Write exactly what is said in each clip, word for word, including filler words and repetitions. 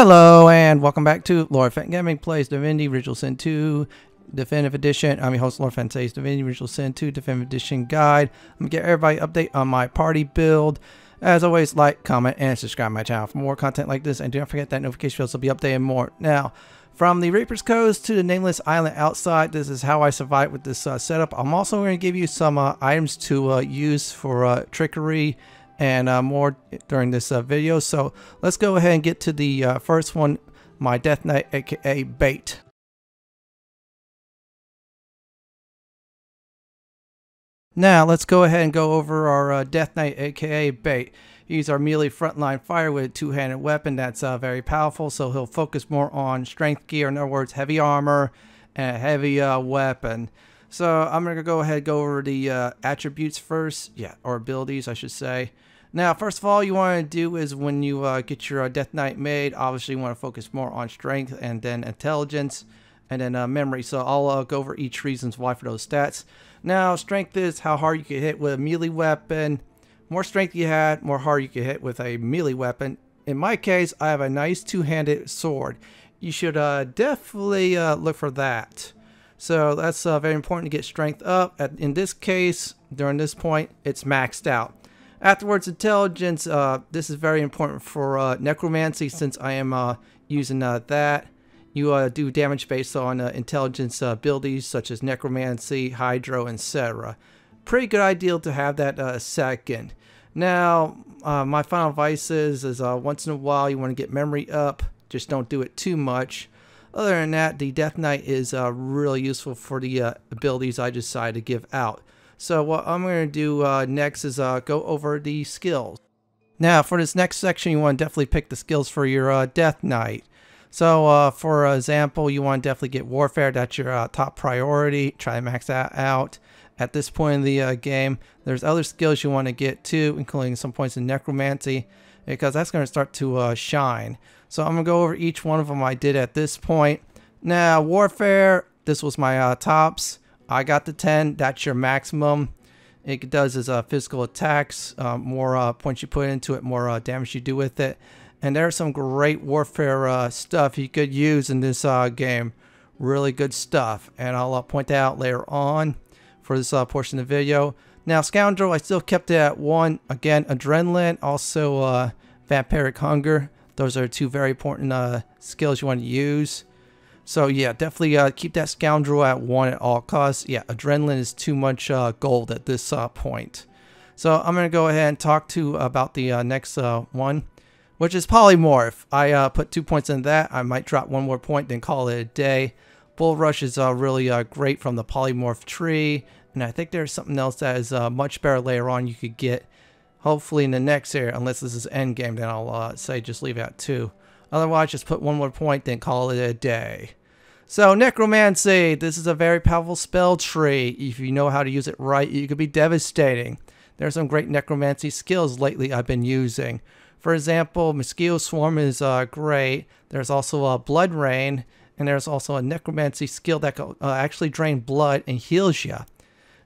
Hello and welcome back to Lorefan Gaming Plays Divinity Original Sin two Definitive Edition. I'm your host Lorefan. Today's Divinity Original Sin two Definitive Edition guide. I'm going to get everybody an update on my party build. As always, like, comment, and subscribe to my channel for more content like this. And do not forget that notification bells will be updated more. Now, from the Reaper's Coast to the Nameless Island outside, this is how I survived with this uh, setup. I'm also going to give you some uh, items to uh, use for uh, trickery and uh, more during this uh, video. So let's go ahead and get to the uh, first one, my Death Knight, aka Bait. Now let's go ahead and go over our uh, Death Knight, aka Bait. He's our melee frontline fire with a two-handed weapon that's uh, very powerful, so he'll focus more on strength gear, in other words heavy armor and a heavy uh, weapon. So I'm going to go ahead and go over the uh, attributes first, yeah, or abilities I should say. Now, first of all, you want to do is when you uh, get your uh, Death Knight made, obviously you want to focus more on strength and then intelligence and then uh, memory. So I'll uh, go over each reasons why for those stats. Now, strength is how hard you can hit with a melee weapon. More strength you had, more hard you can hit with a melee weapon. In my case, I have a nice two-handed sword. You should uh, definitely uh, look for that. So that's uh, very important to get strength up. At, in this case, during this point, it's maxed out. Afterwards, intelligence. Uh, this is very important for uh, necromancy, since I am uh, using uh, that. You uh, do damage based on uh, intelligence uh, abilities such as necromancy, hydro, et cetera. Pretty good idea to have that uh, second. Now, uh, my final advice is, is uh, once in a while you want to get memory up. Just don't do it too much. Other than that, the Death Knight is uh, really useful for the uh, abilities I decided to give out. So what I'm going to do uh, next is uh, go over the skills. Now, for this next section, you want to definitely pick the skills for your uh, Death Knight. So uh, for example, you want to definitely get Warfare. That's your uh, top priority. Try to max that out. At this point in the uh, game, there's other skills you want to get too, including some points in Necromancy, because that's going to start to uh, shine. So I'm going to go over each one of them I did at this point. Now, Warfare, this was my uh, tops. I got the ten, that's your maximum. It does is uh, physical attacks, uh, more uh, points you put into it, more uh, damage you do with it. And there's some great Warfare uh, stuff you could use in this uh, game. Really good stuff, and I'll uh, point that out later on for this uh, portion of the video. Now, Scoundrel, I still kept it at one. Again, Adrenaline, also uh, Vampiric Hunger. Those are two very important uh, skills you want to use. So yeah, definitely uh, keep that Scoundrel at one at all costs. Yeah, Adrenaline is too much uh, gold at this uh, point. So I'm going to go ahead and talk to about the uh, next uh, one, which is Polymorph. I uh, put two points in that. I might drop one more point, then call it a day. Bull Rush is uh, really uh, great from the Polymorph tree. And I think there's something else that is uh, much better later on you could get. Hopefully in the next area, unless this is end game, then I'll uh, say just leave out two. Otherwise, just put one more point, then call it a day. So, Necromancy. This is a very powerful spell tree. If you know how to use it right, you could be devastating. There are some great Necromancy skills lately I've been using. For example, Mosquito Swarm is uh, great. There's also uh, Blood Rain, and there's also a Necromancy skill that can uh, actually drain blood and heals you.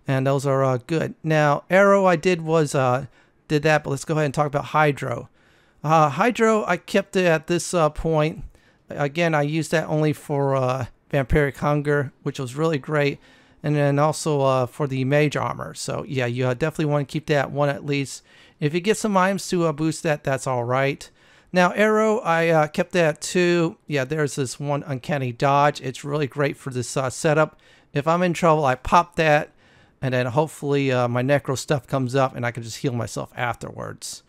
And those are uh, good. Now, Arrow I did was... Uh, Did that, but let's go ahead and talk about Hydro. Uh, Hydro, I kept it at this uh, point. Again, I used that only for uh, Vampiric Hunger, which was really great, and then also uh, for the Mage Armor. So yeah, you uh, definitely want to keep that one at least. If you get some items to uh, boost that, that's all right. Now, Arrow, I uh, kept that too. Yeah, there's this one Uncanny Dodge. It's really great for this uh, setup. If I'm in trouble, I pop that. And then hopefully uh, my necro stuff comes up and I can just heal myself afterwards.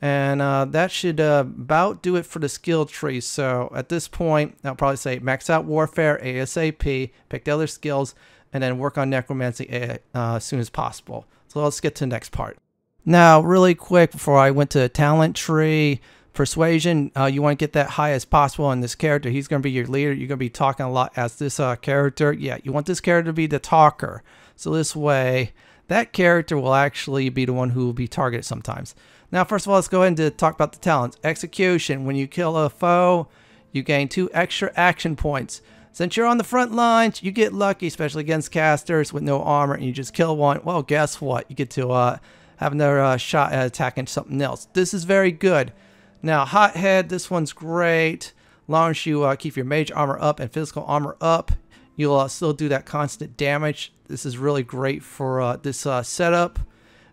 And uh, that should uh, about do it for the skill tree. So at this point, I'll probably say max out Warfare ASAP, pick the other skills, and then work on Necromancy uh, as soon as possible. So let's get to the next part. Now, really quick, before I went to the talent tree, Persuasion, uh, you want to get that high as possible on this character. He's going to be your leader. You're going to be talking a lot as this uh, character. Yeah, you want this character to be the talker. So this way, that character will actually be the one who will be targeted sometimes. Now, first of all, let's go ahead and talk about the talents. Execution. When you kill a foe, you gain two extra action points. Since you're on the front lines, you get lucky, especially against casters with no armor, and you just kill one. Well, guess what? You get to uh, have another uh, shot at attacking something else. This is very good. Now, Hot Head. This one's great. long as you uh, keep your mage armor up and physical armor up, you'll uh, still do that constant damage. This is really great for uh, this uh, setup,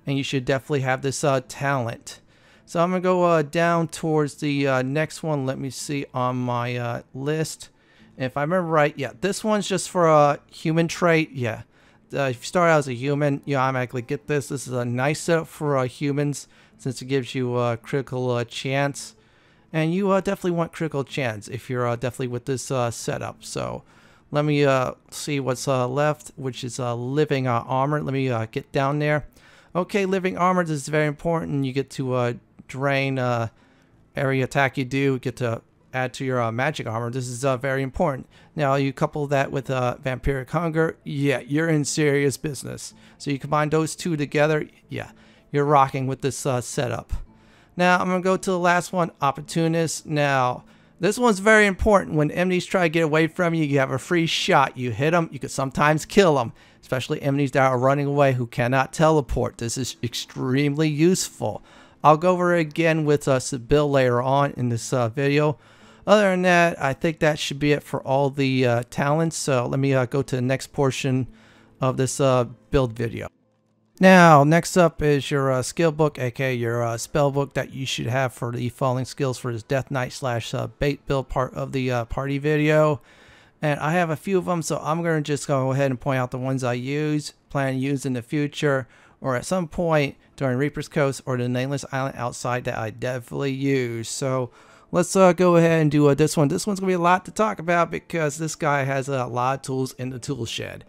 and you should definitely have this uh, talent. So I'm going to go uh, down towards the uh, next one. Let me see on my uh, list. And if I remember right, yeah, this one's just for a uh, human trait. Yeah, uh, if you start out as a human, you automatically get this. This is a nice setup for uh, humans, since it gives you a uh, critical uh, chance. And you uh, definitely want critical chance if you're uh, definitely with this uh, setup. So let me uh, see what's uh, left, which is uh, living uh, armor. Let me uh, get down there. Okay, living armor, this is very important. You get to uh, drain uh, every attack you do, get to add to your uh, magic armor. This is uh, very important. Now you couple that with uh, Vampiric Hunger, yeah, you're in serious business. So you combine those two together, yeah, you're rocking with this uh, setup. Now I'm going to go to the last one, Opportunist. Now this one's very important. When enemies try to get away from you, you have a free shot. You hit them, you could sometimes kill them, especially enemies that are running away who cannot teleport. This is extremely useful. I'll go over it again with uh, Sebille later on in this uh, video. Other than that, I think that should be it for all the uh, talents. So let me uh, go to the next portion of this uh, build video. Now, next up is your uh, skill book, aka your uh, spell book that you should have for the following skills for this Death Knight slash uh, bait build part of the uh, party video. And I have a few of them, so I'm going to just go ahead and point out the ones I use, plan to use in the future, or at some point during Reaper's Coast or the Nameless Island outside that I definitely use. So let's uh, go ahead and do uh, this one. This one's going to be a lot to talk about because this guy has uh, a lot of tools in the tool shed.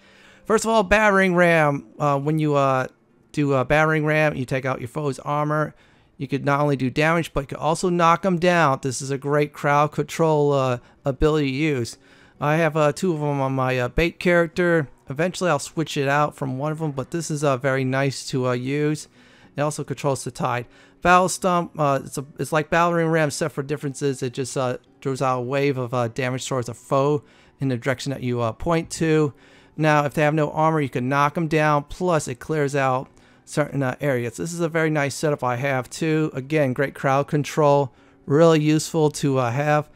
First of all, Battering Ram. Uh, when you uh, do a Battering Ram, you take out your foe's armor. You could not only do damage, but you could also knock them down. This is a great crowd control uh, ability to use. I have uh, two of them on my uh, bait character. Eventually, I'll switch it out from one of them, but this is uh, very nice to uh, use. It also controls the tide. Battle Stump, uh, it's, a, it's like Battering Ram, except for differences. It just uh, throws out a wave of uh, damage towards a foe in the direction that you uh, point to. Now, if they have no armor, you can knock them down, plus it clears out certain uh, areas. This is a very nice setup I have, too. Again, great crowd control. Really useful to uh, have.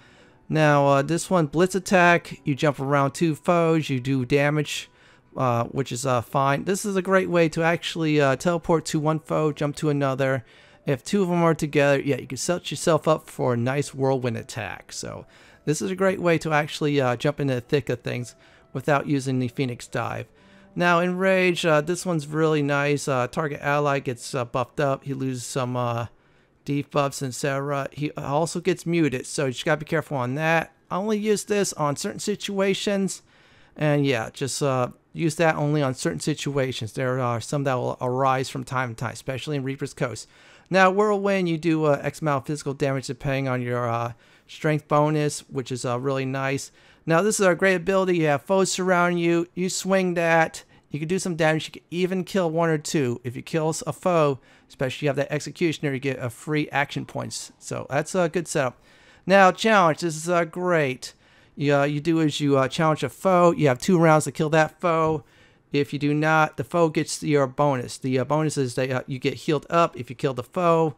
Now, uh, this one, Blitz Attack. You jump around two foes. You do damage, uh, which is uh, fine. This is a great way to actually uh, teleport to one foe, jump to another. If two of them are together, yeah, you can set yourself up for a nice whirlwind attack. So this is a great way to actually uh, jump into the thick of things without using the Phoenix Dive. Now, In Rage, uh, this one's really nice. Uh, target ally gets uh, buffed up. He loses some uh, debuffs, et cetera. He also gets muted, so you just gotta be careful on that. I only use this on certain situations, and yeah, just uh, use that only on certain situations. There are some that will arise from time to time, especially in Reaper's Coast. Now, Whirlwind, you do uh, X amount of physical damage depending on your uh, strength bonus, which is uh, really nice. Now, this is a great ability. You have foes surrounding you. You swing that. You can do some damage. You can even kill one or two. If you kill a foe, especially if you have that Executioner, you get a free action points. So that's a good setup. Now, Challenge. This is uh, great. You, uh, you do is you uh, challenge a foe. You have two rounds to kill that foe. If you do not, the foe gets your bonus. The uh, bonus is that uh, you get healed up if you kill the foe,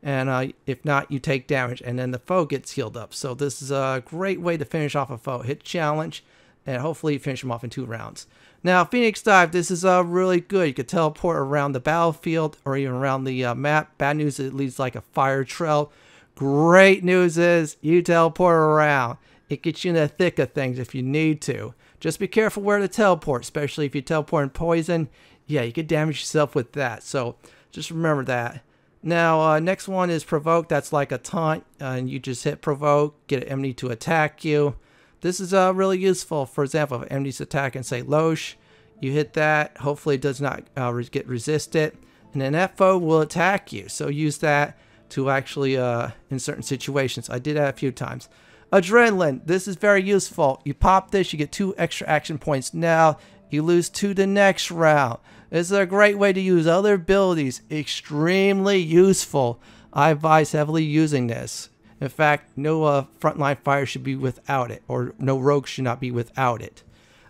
and uh, if not, you take damage, and then the foe gets healed up. So this is a great way to finish off a foe. Hit Challenge, and hopefully you finish them off in two rounds. Now, Phoenix Dive, this is uh, really good. You can teleport around the battlefield or even around the uh, map. Bad news is it leaves like a fire trail. Great news is you teleport around. It gets you in the thick of things if you need to. Just be careful where to teleport, especially if you teleport in poison. Yeah, you could damage yourself with that. So just remember that. Now, uh, next one is Provoke. That's like a taunt, uh, and you just hit Provoke, get an enemy to attack you. This is uh, really useful. For example, if an enemy's attacking, say, Lohse, you hit that. Hopefully, it does not uh, get resisted, and then that foe will attack you. So use that to actually uh, in certain situations. I did that a few times. Adrenaline, this is very useful. You pop this, you get two extra action points. Now, you lose two the next round. This is a great way to use other abilities. Extremely useful. I advise heavily using this. In fact, no uh, frontline fire should be without it, or no rogue should not be without it.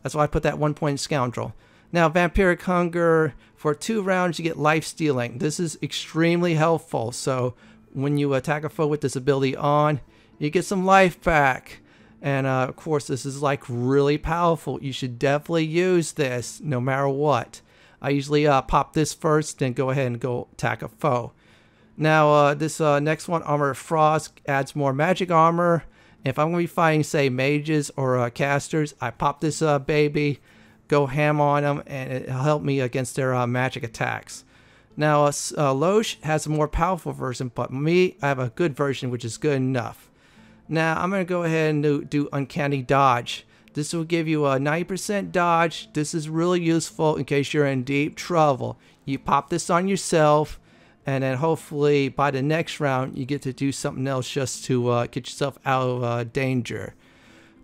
That's why I put that one point in Scoundrel. Now, Vampiric Hunger, for two rounds you get life stealing. This is extremely helpful. So when you attack a foe with this ability on, you get some life back. And uh, of course, this is like really powerful. You should definitely use this no matter what. I usually uh, pop this first, then go ahead and go attack a foe. Now uh, this uh, next one, Armor of Frost, adds more magic armor. If I'm going to be fighting, say, mages or uh, casters, I pop this uh, baby, go ham on them, and it'll help me against their uh, magic attacks. Now, uh, uh, Lohse has a more powerful version, but me, I have a good version, which is good enough. Now, I'm going to go ahead and do, do Uncanny Dodge. This will give you a ninety percent dodge. This is really useful in case you're in deep trouble. You pop this on yourself, and then hopefully by the next round, you get to do something else just to uh, get yourself out of uh, danger.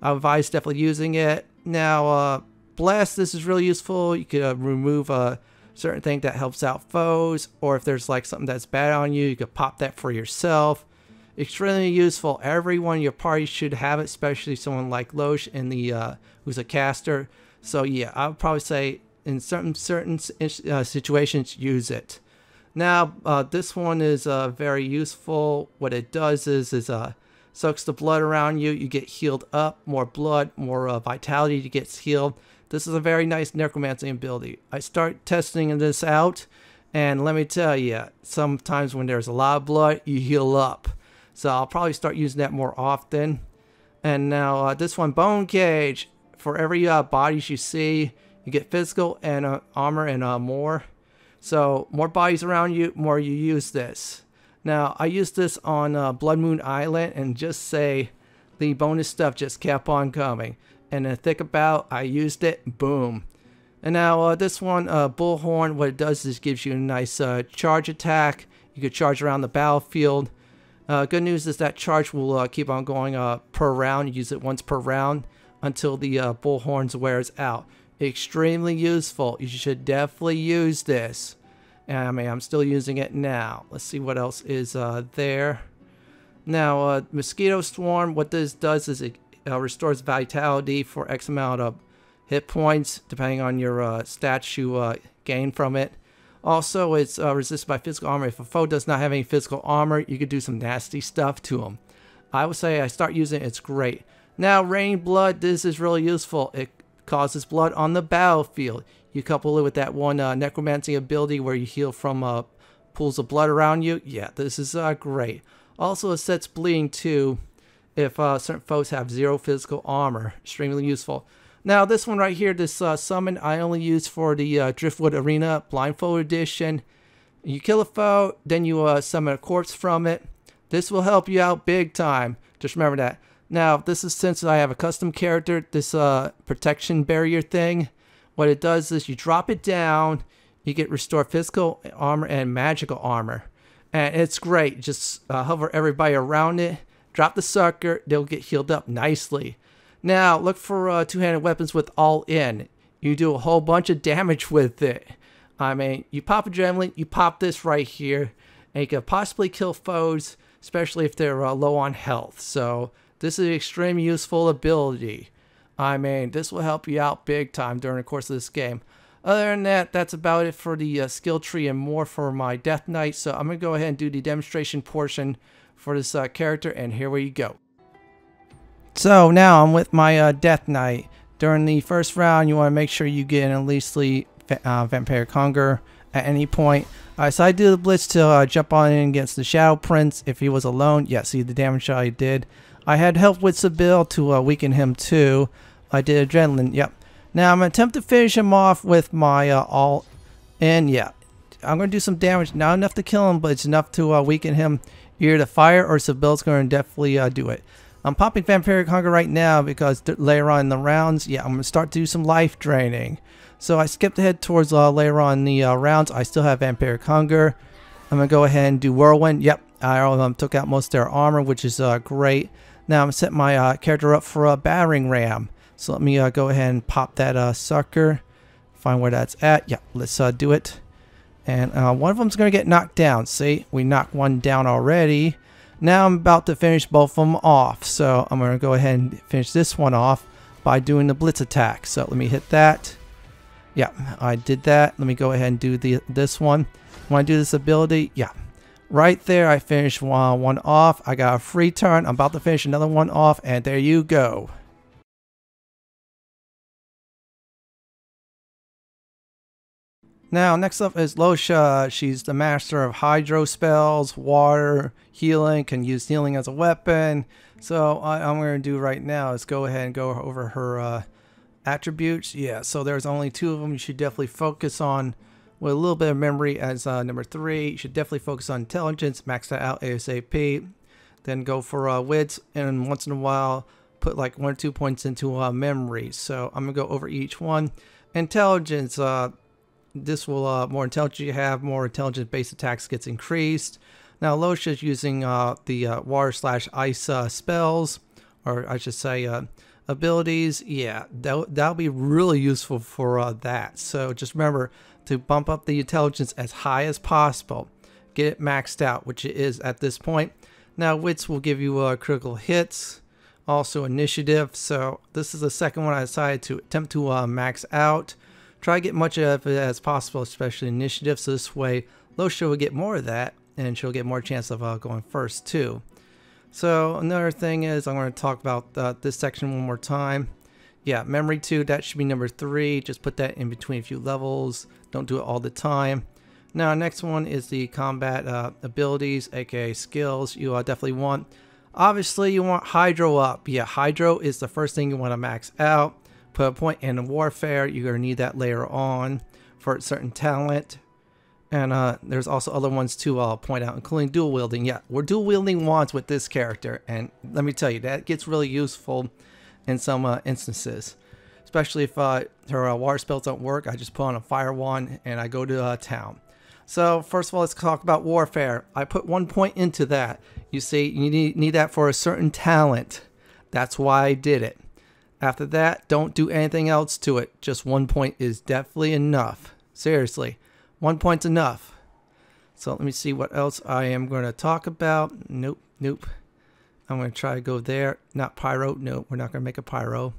I advise definitely using it. Now, uh, Bless, this is really useful. You could uh, remove a certain thing that helps out foes, or if there's like something that's bad on you, you could pop that for yourself. Extremely useful. Everyone in your party should have it, especially someone like Lohse in the uh, who's a caster. So yeah, I would probably say in certain certain uh, situations use it. Now uh, this one is uh, very useful. What it does is is uh, sucks the blood around you. You get healed up, more blood, more uh, vitality to get healed. This is a very nice necromancy ability. I start testing this out, and let me tell you, sometimes when there's a lot of blood, you heal up. So I'll probably start using that more often. And now uh, this one, Bone Cage. For every uh, bodies you see, you get physical and uh, armor and uh, more. So more bodies around you, more you use this. Now I used this on uh, Blood Moon Island, and just say the bonus stuff just kept on coming. And then think about, I used it, boom. And now uh, this one, uh, Bullhorn, what it does is gives you a nice uh, charge attack. You could charge around the battlefield. Uh, good news is that charge will uh, keep on going uh, per round. You use it once per round until the uh, bullhorns wears out. Extremely useful. You should definitely use this. And, I mean, I'm still using it now. Let's see what else is uh, there. Now, uh, Mosquito Swarm. What this does is it uh, restores vitality for X amount of hit points, depending on your uh, stats you uh, gain from it. Also, it's uh, resisted by physical armor. If a foe does not have any physical armor, you could do some nasty stuff to them. I would say I start using it. It's great. Now, Rain Blood. This is really useful. It causes blood on the battlefield. You couple it with that one uh, necromancy ability where you heal from uh, pools of blood around you. Yeah, this is uh, great. Also, it sets bleeding too if uh, certain foes have zero physical armor. Extremely useful. Now this one right here, this uh, summon, I only use for the uh, Driftwood Arena Blindfold Edition. You kill a foe, then you uh, summon a corpse from it. This will help you out big time. Just remember that. Now this is, since I have a custom character, this uh, protection barrier thing. What it does is you drop it down, you get restore physical armor and magical armor. And it's great. Just uh, hover everybody around it, drop the sucker, they'll get healed up nicely. Now, look for uh, two-handed weapons with all in. You do a whole bunch of damage with it. I mean, you pop Adrenaline, you pop this right here, and you could possibly kill foes, especially if they're uh, low on health. So, this is an extremely useful ability. I mean, this will help you out big time during the course of this game. Other than that, that's about it for the uh, skill tree and more for my Death Knight. So, I'm going to go ahead and do the demonstration portion for this uh, character, and here we go. So now I'm with my uh, Death Knight. During the first round, you want to make sure you get at least the uh, Vampiric Hunger at any point. Uh, so I do the Blitz to uh, jump on in against the Shadow Prince if he was alone. Yeah, see the damage I did. I had help with Sebille to uh, weaken him too. I did Adrenaline, yep. Now I'm going to attempt to finish him off with my uh, all in. Yeah, I'm going to do some damage. Not enough to kill him, but it's enough to uh, weaken him. Either the fire or Sebille's going to definitely uh, do it. I'm popping Vampiric Hunger right now because later on in the rounds, yeah, I'm going to start to do some life draining. So I skipped ahead towards uh, later on in the uh, rounds. I still have Vampiric Hunger. I'm going to go ahead and do Whirlwind. Yep, I um, took out most of their armor, which is uh, great. Now I'm going to set my uh, character up for a uh, Battering Ram. So let me uh, go ahead and pop that uh, sucker. Find where that's at. Yep, let's uh, do it. And uh, one of them's going to get knocked down. See, we knocked one down already. Now I'm about to finish both of them off, so I'm going to go ahead and finish this one off by doing the Blitz Attack. So let me hit that. Yeah, I did that. Let me go ahead and do the this one. When I do this ability, yeah, Right there, I finished one, one off. I got a free turn. I'm about to finish another one off, and there you go. Now, next up is Lohse. She's the master of hydro spells, water, healing, can use healing as a weapon. So what I'm going to do right now is go ahead and go over her uh, attributes. Yeah, so there's only two of them you should definitely focus on with a little bit of memory as uh, number three. You should definitely focus on intelligence, max that out ASAP. Then go for uh, wits, and once in a while put like one or two points into uh, memory. So I'm going to go over each one. Intelligence. Uh, This will, uh, more intelligence you have, more intelligence based attacks gets increased. Now, Lohse is using uh, the uh, water slash ice uh, spells, or I should say uh, abilities. Yeah, that, that'll be really useful for uh, that. So just remember to bump up the intelligence as high as possible. Get it maxed out, which it is at this point. Now, wits will give you uh, critical hits, also initiative. So this is the second one I decided to attempt to uh, max out. Try to get much of it as possible, especially initiative, so this way Lohse will get more of that, and she'll get more chance of uh, going first too. So another thing is, I'm going to talk about uh, this section one more time. Yeah, memory two, that should be number three. Just put that in between a few levels. Don't do it all the time. Now, next one is the combat uh, abilities, aka skills. You uh, definitely want, obviously you want hydro up. Yeah, hydro is the first thing you want to max out. Put a point in warfare, you're going to need that later on for a certain talent. And uh, there's also other ones too I'll point out, including dual wielding. Yeah, we're dual wielding wands with this character, and let me tell you, that gets really useful in some uh, instances. Especially if uh, her uh, water spells don't work, I just put on a fire wand and I go to uh, town. So first of all, let's talk about warfare. I put one point into that. You see, you need, need that for a certain talent. That's why I did it. After that, don't do anything else to it. Just one point is definitely enough. Seriously, one point's enough. So let me see what else I am going to talk about. Nope, nope. I'm going to try to go there. Not pyro. No, we're not going to make a pyro.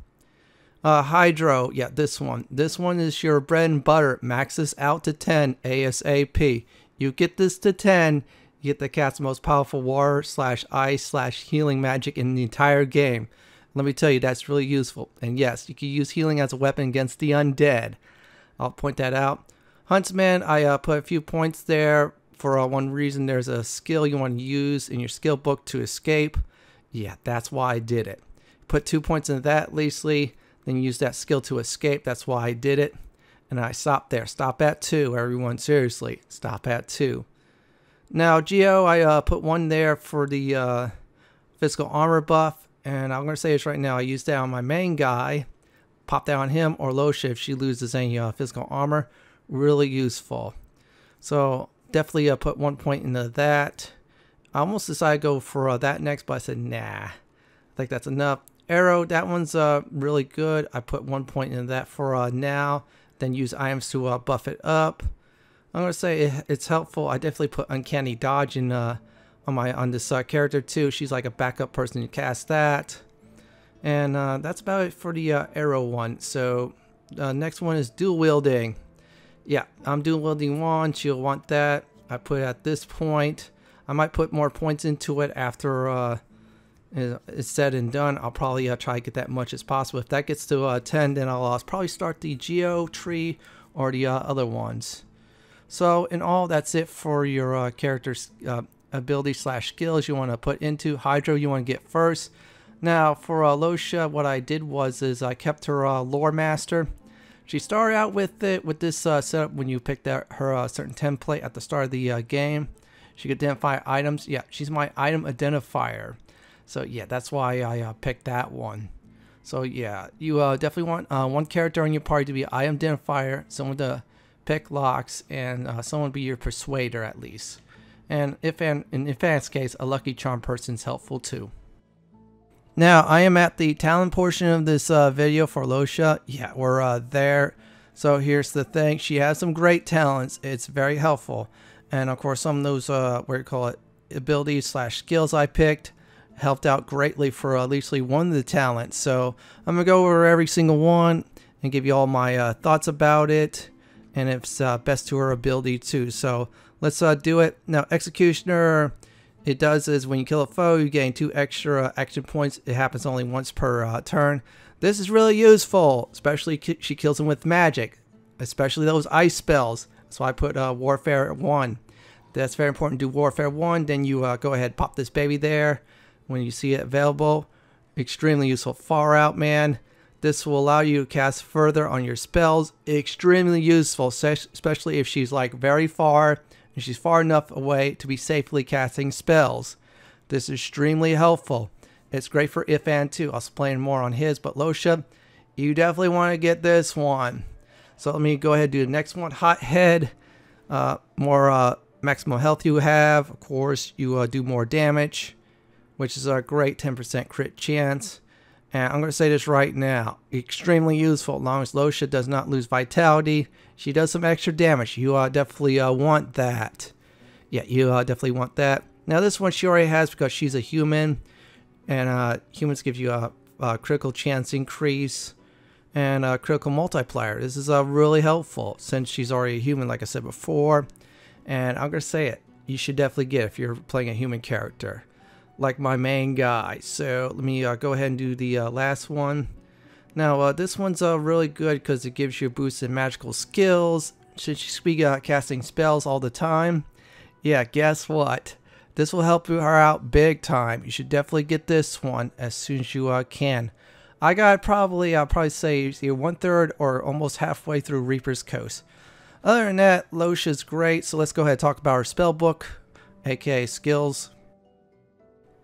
Uh, hydro. Yeah, this one. This one is your bread and butter. Max this out to ten ASAP. You get this to ten, you get the cat's most powerful water slash ice slash healing magic in the entire game. Let me tell you, that's really useful. And yes, you can use healing as a weapon against the undead. I'll point that out. Huntsman, I uh, put a few points there for uh, one reason. There's a skill you want to use in your skill book to escape. Yeah, that's why I did it. Put two points into that, leastly, then use that skill to escape. That's why I did it. And I stopped there. Stop at two, everyone. Seriously, stop at two. Now, Geo, I uh, put one there for the uh, physical armor buff. And I'm going to say this right now, I used that on my main guy, pop that on him or Lohse if she loses any uh, physical armor. Really useful. So definitely uh, put one point into that. I almost decided to go for uh, that next, but I said, nah, I think that's enough. Arrow, that one's uh, really good. I put one point into that for uh, now, then use items to uh, buff it up. I'm going to say it, it's helpful. I definitely put Uncanny Dodge in uh, on my on this uh, character too. She's like a backup person who casts that, and uh, that's about it for the uh, arrow one. So uh, next one is dual wielding. Yeah, I'm dual wielding wand. You'll want that. I put it at this point. I might put more points into it after uh, it's said and done. I'll probably uh, try to get that much as possible. If that gets to uh, ten, then I'll uh, probably start the Geo tree or the uh, other ones. So in all, that's it for your uh, characters. Uh, ability slash skills you want to put into hydro you want to get first. Now for uh, Lohse, what I did was is I kept her uh, lore master. She started out with it with this uh, setup when you picked out her uh, certain template at the start of the uh, game. She could identify items. Yeah, she's my item identifier. So yeah, that's why I uh, picked that one. So yeah, you uh, definitely want uh, one character in your party to be an item identifier, someone to pick locks, and uh, someone to be your persuader at least. And if an, in Ifan's case, a lucky charm person is helpful too. Now, I am at the talent portion of this uh, video for Lohse. Yeah, we're uh, there. So here's the thing. She has some great talents. It's very helpful. And of course, some of those, uh, what do you call it, abilities slash skills I picked helped out greatly for uh, at least one of the talents. So I'm going to go over every single one and give you all my uh, thoughts about it. and it's uh, best to her ability too. So let's uh, do it. Now Executioner, it does is when you kill a foe, you gain two extra action points. It happens only once per uh, turn. This is really useful, especially ki she kills them with magic, especially those ice spells. So I put uh, Warfare one. That's very important. Do Warfare one, then you uh, go ahead, pop this baby there when you see it available. Extremely useful. Far Out, man. This will allow you to cast further on your spells. Extremely useful, especially if she's like very far and she's far enough away to be safely casting spells. This is extremely helpful. It's great for Ifan too. I'll explain more on his, but Lohse, you definitely want to get this one. So let me go ahead and do the next one. Hot Head. Uh, more uh, maximum health you have. Of course, you uh, do more damage, which is a great ten percent crit chance. And I'm going to say this right now. Extremely useful. As long as Lohse does not lose vitality, she does some extra damage. You uh, definitely uh, want that. Yeah, you uh, definitely want that. Now this one she already has because she's a human. And uh, humans give you a, a critical chance increase and a critical multiplier. This is uh, really helpful since she's already a human, like I said before. And I'm going to say it. You should definitely get it if you're playing a human character, like my main guy. So let me uh, go ahead and do the uh, last one. Now uh, this one's uh, really good because it gives you a boost in magical skills. Since she's be uh, casting spells all the time. Yeah, guess what? This will help her out big time. You should definitely get this one as soon as you uh, can. I got probably, I'll probably say either one third or almost halfway through Reaper's Coast. Other than that, Lohse is great. So let's go ahead and talk about her spell book, aka skills.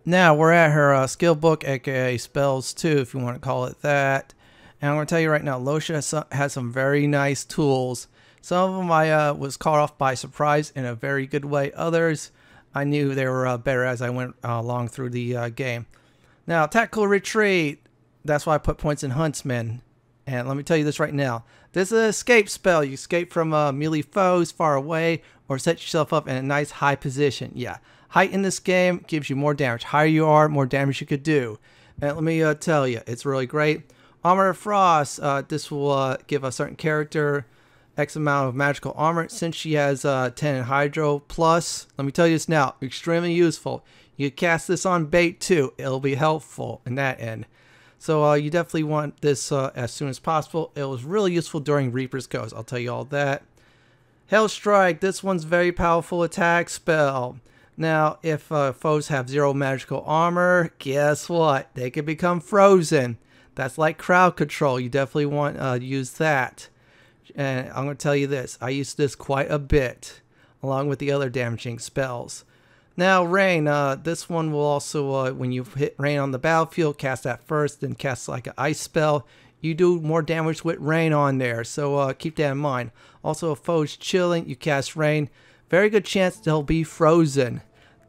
Now we're at her uh, skill book, aka spells too, if you want to call it that. And I'm going to tell you right now, Lohse has some, has some very nice tools. Some of them I uh, was caught off by surprise in a very good way. Others, I knew they were uh, better as I went uh, along through the uh, game. Now, Tactical Retreat. That's why I put points in Huntsman. And let me tell you this right now. This is an escape spell. You escape from uh, melee foes far away or set yourself up in a nice high position. Yeah. Height in this game gives you more damage. Higher you are, more damage you could do. And let me uh, tell you, it's really great. Armor of Frost. Uh, this will uh, give a certain character X amount of magical armor. Since she has uh, ten in Hydro plus, let me tell you this now, extremely useful. You cast this on bait too. It'll be helpful in that end. So uh, you definitely want this uh, as soon as possible. It was really useful during Reaper's Coast. I'll tell you all that. Hellstrike. This one's very powerful attack spell. Now, if uh, foes have zero magical armor, guess what? They can become frozen. That's like crowd control. You definitely want uh, to use that. And I'm going to tell you this, I used this quite a bit, along with the other damaging spells. Now, Rain, uh, this one will also, uh, when you hit Rain on the battlefield, cast that first, then cast like an ice spell. You do more damage with Rain on there, so uh, keep that in mind. Also, if foe's chilling, you cast Rain. Very good chance they'll be frozen.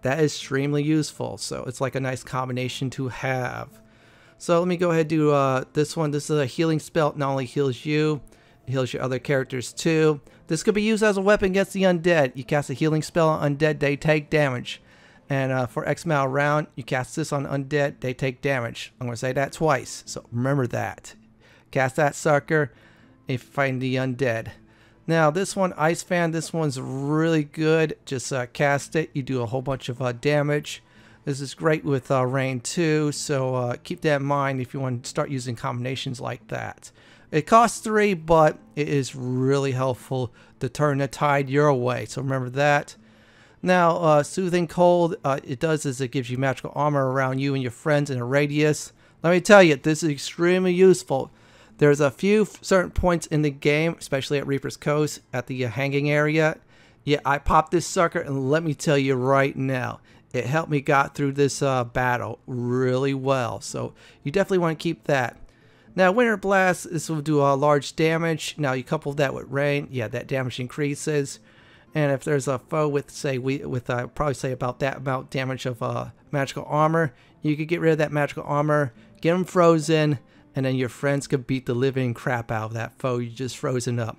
That is extremely useful, so it's like a nice combination to have. So let me go ahead and do uh, this one. This is a healing spell. It not only heals you, heals your other characters too. This could be used as a weapon against the undead. You cast a healing spell on undead, they take damage. And uh, for X amount of round, you cast this on undead, they take damage. I'm going to say that twice, so remember that. Cast that sucker if you find the undead. Now this one, Ice Fan, this one's really good. Just uh, cast it. You do a whole bunch of uh, damage. This is great with uh, Rain too, so uh, keep that in mind if you want to start using combinations like that. It costs three, but it is really helpful to turn the tide your way, so remember that. Now, uh, Soothing Cold, uh, it does is it gives you magical armor around you and your friends in a radius. Let me tell you, this is extremely useful. There's a few certain points in the game, especially at Reaper's Coast, at the uh, hanging area. Yeah, I popped this sucker, and let me tell you right now, it helped me got through this uh, battle really well, so you definitely want to keep that. Now, Winter Blast, this will do a uh, large damage. Now, you couple that with Rain, yeah, that damage increases. And if there's a foe with, say, we with uh, probably say about that amount damage of uh, magical armor, you could get rid of that magical armor, get them frozen, and then your friends could beat the living crap out of that foe you just frozen up.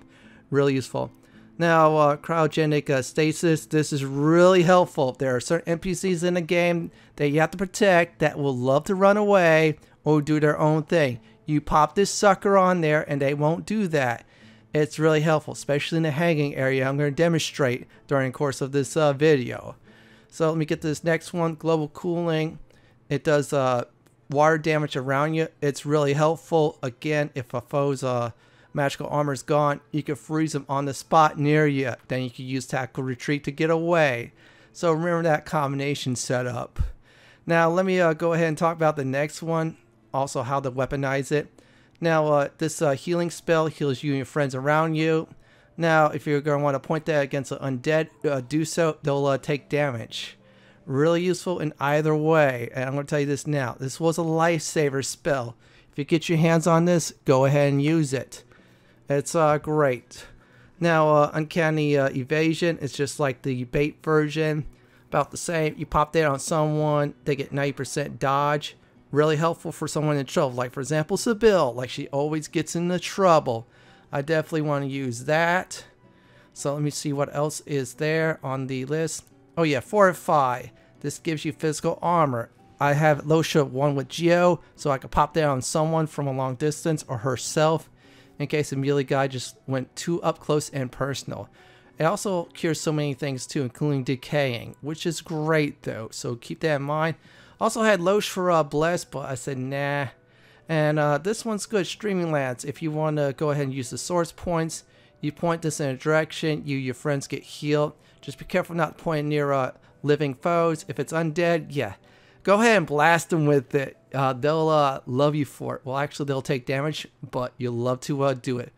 Really useful. Now, uh, Cryogenic uh, Stasis, this is really helpful. There are certain N P Cs in the game that you have to protect that will love to run away or do their own thing. You pop this sucker on there and they won't do that. It's really helpful, especially in the hanging area. I'm going to demonstrate during the course of this uh, video. So let me get this next one, Global Cooling. It does uh, water damage around you. It's really helpful. Again, if a foe's uh, magical armor is gone, you can freeze them on the spot near you. Then you can use Tactical Retreat to get away. So remember that combination setup. Now let me uh, go ahead and talk about the next one, also how to weaponize it. Now uh, this uh, healing spell heals you and your friends around you. Now if you're going to want to point that against an undead, uh, do so. They'll uh, take damage. Really useful in either way, and I'm going to tell you this now. This was a lifesaver spell. If you get your hands on this, go ahead and use it. It's uh, great. Now uh, Uncanny uh, Evasion is just like the bait version. About the same. You pop that on someone, they get ninety percent dodge. Really helpful for someone in trouble, like for example Sebille, like she always gets into trouble. I definitely want to use that. So let me see what else is there on the list. Oh yeah, Fortify. This gives you physical armor. I have Lohse one with Geo, so I could pop that on someone from a long distance or herself in case the melee guy just went too up close and personal. It also cures so many things too, including decaying, which is great though, so keep that in mind. Also had Lohse for uh, Bless, but I said nah. And uh, this one's good, Streaming Lands. If you want to go ahead and use the source points, you point this in a direction, you your friends get healed. Just be careful not pointing near uh, living foes. If it's undead, yeah, go ahead and blast them with it. Uh, they'll uh, love you for it. Well, actually, they'll take damage, but you'll love to uh, do it.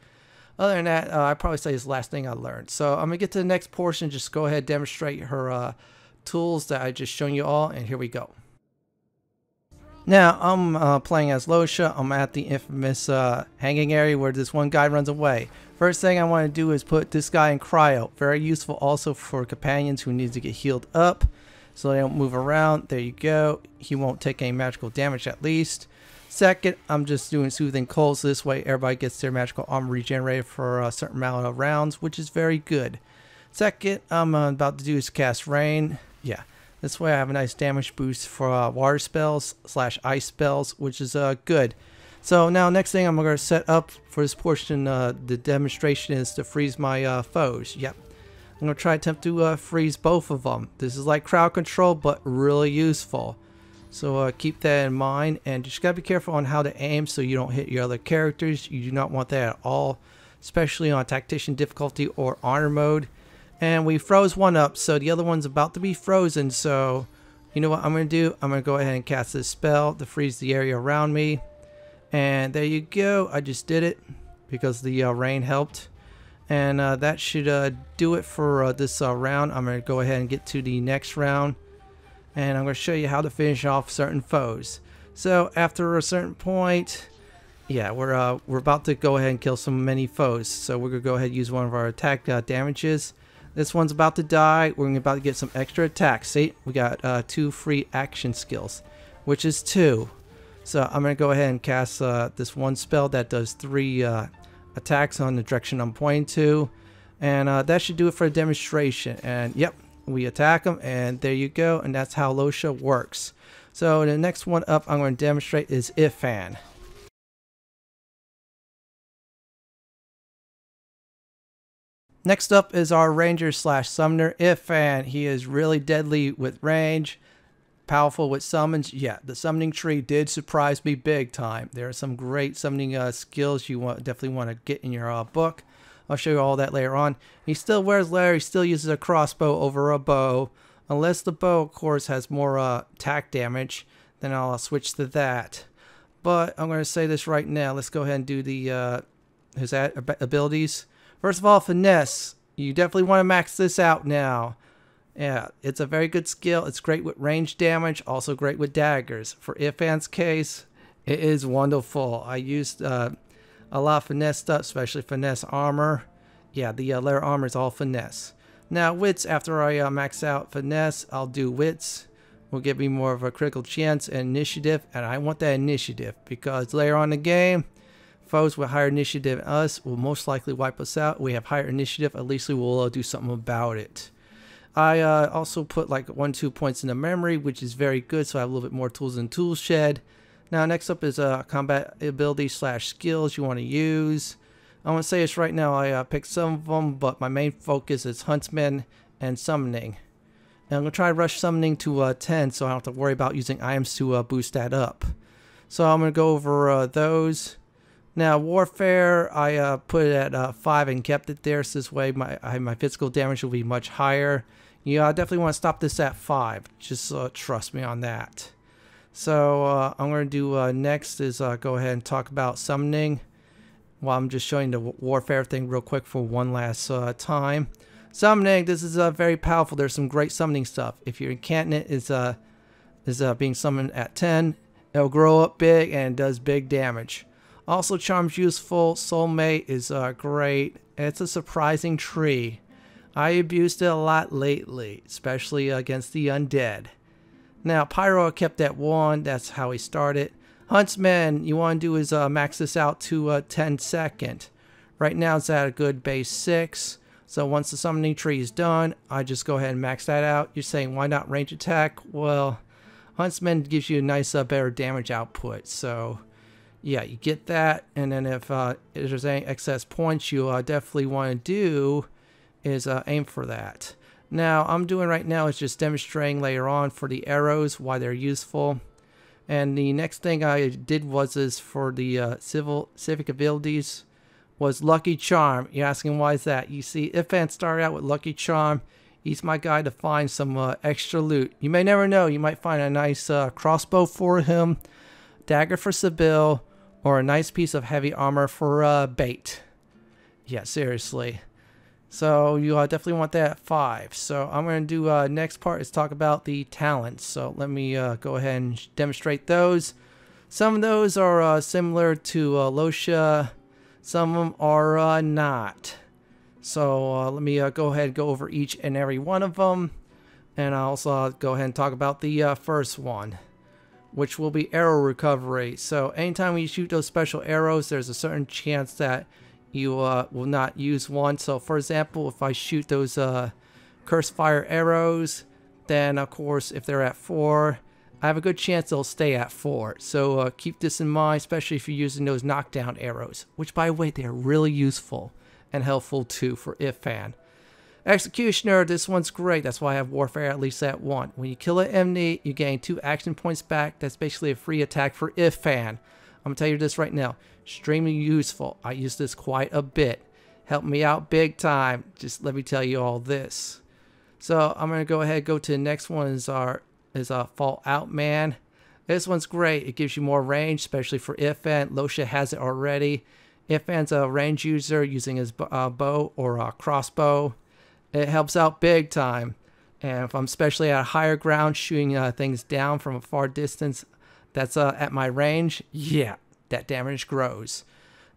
Other than that, uh, I'd probably say it's the last thing I learned. So I'm going to get to the next portion. Just go ahead and demonstrate her uh, tools that I just shown you all. And here we go. Now, I'm uh, playing as Lohse. I'm at the infamous uh, hanging area where this one guy runs away. First thing I want to do is put this guy in cryo. Very useful also for companions who need to get healed up so they don't move around. There you go. He won't take any magical damage at least. Second, I'm just doing Soothing Coals. This way everybody gets their magical armor regenerated for a certain amount of rounds, which is very good. Second, I'm uh, about to do is cast Rain. Yeah, this way I have a nice damage boost for uh, water spells slash ice spells, which is uh, good. So now next thing I'm going to set up for this portion, uh, the demonstration is to freeze my uh, foes. Yep, I'm going to try to attempt to uh, freeze both of them. This is like crowd control, but really useful. So uh, keep that in mind, and just gotta be careful on how to aim so you don't hit your other characters. You do not want that at all, especially on Tactician difficulty or Honor mode. And we froze one up, so the other one's about to be frozen. So you know what I'm gonna do? I'm gonna go ahead and cast this spell to freeze the area around me. And there you go. I just did it because the uh, rain helped. And uh, that should uh, do it for uh, this uh, round. I'm gonna go ahead and get to the next round. And I'm going to show you how to finish off certain foes. So after a certain point, yeah, we're uh, we're about to go ahead and kill some many foes. So we're going to go ahead and use one of our attack uh, damages. This one's about to die. We're about to get some extra attacks. See, we got uh, two free action skills, which is two. So I'm going to go ahead and cast uh, this one spell that does three uh, attacks on the direction I'm pointing to. And uh, that should do it for a demonstration. And yep. We attack them, and there you go, and that's how Lohse works. So the next one up I'm going to demonstrate is Ifan. Next up is our ranger slash summoner Ifan. He is really deadly with range, powerful with summons. Yeah, the summoning tree did surprise me big time. There are some great summoning uh, skills you want, definitely want to get in your uh, book. I'll show you all that later on. He still wears leather. He still uses a crossbow over a bow. Unless the bow, of course, has more uh, attack damage, then I'll switch to that. But I'm going to say this right now. Let's go ahead and do the uh, his abilities. First of all, Finesse. You definitely want to max this out now. Yeah, it's a very good skill. It's great with range damage, also great with daggers. For Ifan's case, it is wonderful. I used... Uh, A lot of finesse stuff, especially finesse armor. Yeah, the uh, layer armor is all finesse. Now, wits, after I uh, max out finesse, I'll do wits. Will give me more of a critical chance and initiative, and I want that initiative because later on in the game, foes with higher initiative than us will most likely wipe us out. We have higher initiative, at least we will uh, do something about it. I uh, also put like one, two points in the memory, which is very good, so I have a little bit more tools in the tool shed. Now next up is uh, combat ability slash skills you want to use. I want to say this right now, I uh, picked some of them, but my main focus is Huntsman and Summoning. And I'm going to try to rush Summoning to uh, ten so I don't have to worry about using items to uh, boost that up. So I'm going to go over uh, those. Now Warfare, I uh, put it at uh, five and kept it there, so this way my, I, my physical damage will be much higher. Yeah, I definitely want to stop this at five, just uh, trust me on that. So uh, I'm going to do uh, next is uh, go ahead and talk about Summoning. Well, I'm just showing the Warfare thing real quick for one last uh, time. Summoning, this is uh, very powerful. There's some great summoning stuff. If your encampment is uh, is uh, being summoned at ten, it'll grow up big and does big damage. Also, Charm's useful. Soulmate is uh, great. It's a surprising tree. I abused it a lot lately, especially against the undead. Now, Pyro kept at one. That's how he started. Huntsman, you want to do is uh, max this out to uh, ten second. Right now it's at a good base six. So once the summoning tree is done, I just go ahead and max that out. You're saying, why not range attack? Well, Huntsman gives you a nice, uh, better damage output. So yeah, you get that. And then if, uh, if there's any excess points you uh, definitely want to do is uh, aim for that. Now, I'm doing right now is just demonstrating later on for the arrows, why they're useful. And the next thing I did was is for the uh, civil civic abilities was Lucky Charm. You're asking why is that? You see, Ifan started out with Lucky Charm. He's my guy to find some uh, extra loot. You may never know. You might find a nice uh, crossbow for him, dagger for Sebille, or a nice piece of heavy armor for uh, Bait. Yeah, seriously. So you uh, definitely want that at five. So I'm going to do uh, next part is talk about the talents. So let me uh, go ahead and demonstrate those. Some of those are uh, similar to uh, Lohse. Some of them are uh, not. So uh, let me uh, go ahead and go over each and every one of them. And I'll also uh, go ahead and talk about the uh, first one, which will be arrow recovery. So anytime we shoot those special arrows, there's a certain chance that you uh, will not use one. So for example, if I shoot those uh, curse fire arrows, then of course if they're at four, I have a good chance they'll stay at four. So uh, keep this in mind, especially if you're using those knockdown arrows, which by the way, they're really useful and helpful too for Ifan. Executioner, this one's great. That's why I have Warfare at least at one. When you kill an enemy, you gain two action points back. That's basically a free attack for Ifan. I'm gonna tell you this right now, extremely useful. I use this quite a bit. Helped me out big time. Just let me tell you all this. So I'm gonna go ahead and go to the next one is our is a Fallout Man. This one's great. It gives you more range, especially for Ifan. Lohse has it already. Ifan's a range user using his uh, bow or a crossbow. It helps out big time. And if I'm especially at a higher ground shooting uh, things down from a far distance, that's uh, at my range, yeah, that damage grows.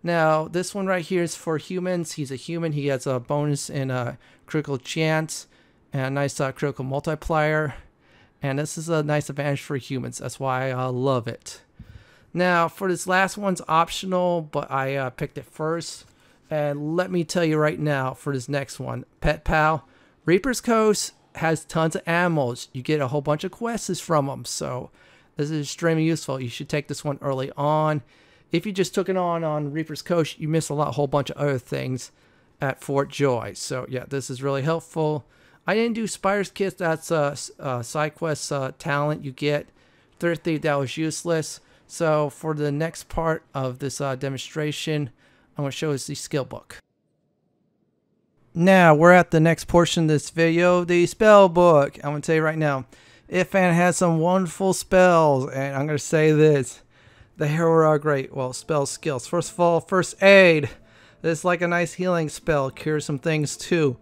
Now, this one right here is for humans. He's a human. He has a bonus in a critical chance and a nice uh, critical multiplier. And this is a nice advantage for humans. That's why I uh, love it. Now, for this last one's optional, but I uh, picked it first. And let me tell you right now for this next one, Pet Pal. Reaper's Coast has tons of animals. You get a whole bunch of quests from them, so this is extremely useful. You should take this one early on. If you just took it on on Reaper's Coast, you miss a lot, whole bunch of other things at Fort Joy. So yeah, this is really helpful. I didn't do Spire's Kiss. That's a, a side quest uh, talent you get. Third Thief, that was useless. So for the next part of this uh, demonstration, I'm going to show us the skill book. Now we're at the next portion of this video, the spell book. I'm going to tell you right now, Ifan has some wonderful spells, and I'm going to say this. They are great. Well, spell skills. First of all, first aid. This is like a nice healing spell. Cures some things too.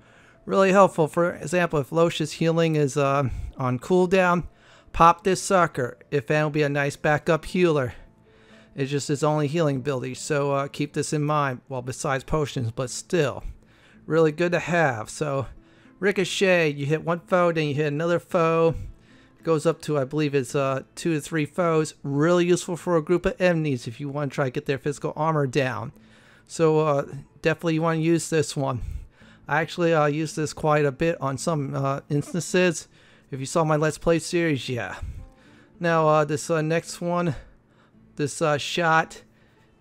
Really helpful. For example, if Lohse's healing is uh, on cooldown, pop this sucker. Ifan will be a nice backup healer. It's just his only healing ability, so uh, keep this in mind. Well, besides potions, but still. Really good to have. So, Ricochet. You hit one foe, then you hit another foe. Goes up to, I believe it's uh, two to three foes. Really useful for a group of enemies if you want to try to get their physical armor down. So uh, definitely you want to use this one. I actually uh, use this quite a bit on some uh, instances. If you saw my Let's Play series, yeah. Now uh, this uh, next one, this uh, shot,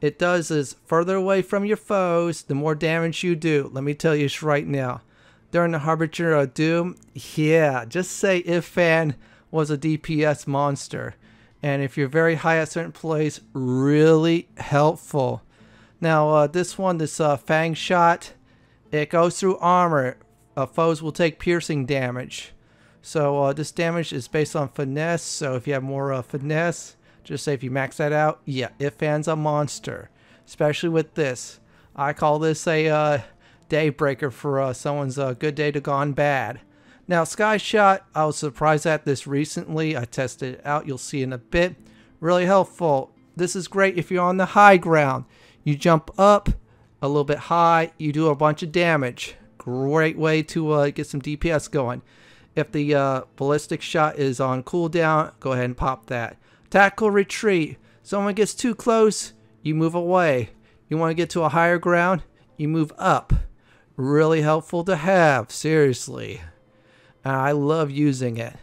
it does is further away from your foes, the more damage you do. Let me tell you right now. During the Harbinger of Doom, yeah, just say Ifan was a D P S monster. And if you're very high at certain plays, really helpful. Now, uh, this one, this uh, Fang Shot, it goes through armor. Uh, foes will take piercing damage. So uh, this damage is based on finesse, so if you have more uh, finesse, just say if you max that out, yeah, Ifan's a monster. Especially with this. I call this a uh, daybreaker for uh, someone's uh, good day to gone bad. Now, Sky Shot, I was surprised at this recently. I tested it out, you'll see in a bit. Really helpful. This is great if you're on the high ground. You jump up a little bit high, you do a bunch of damage. Great way to uh, get some D P S going. If the uh, ballistic shot is on cooldown, go ahead and pop that. Tactical Retreat. Someone gets too close, you move away. You want to get to a higher ground, you move up. Really helpful to have, seriously. I love using it.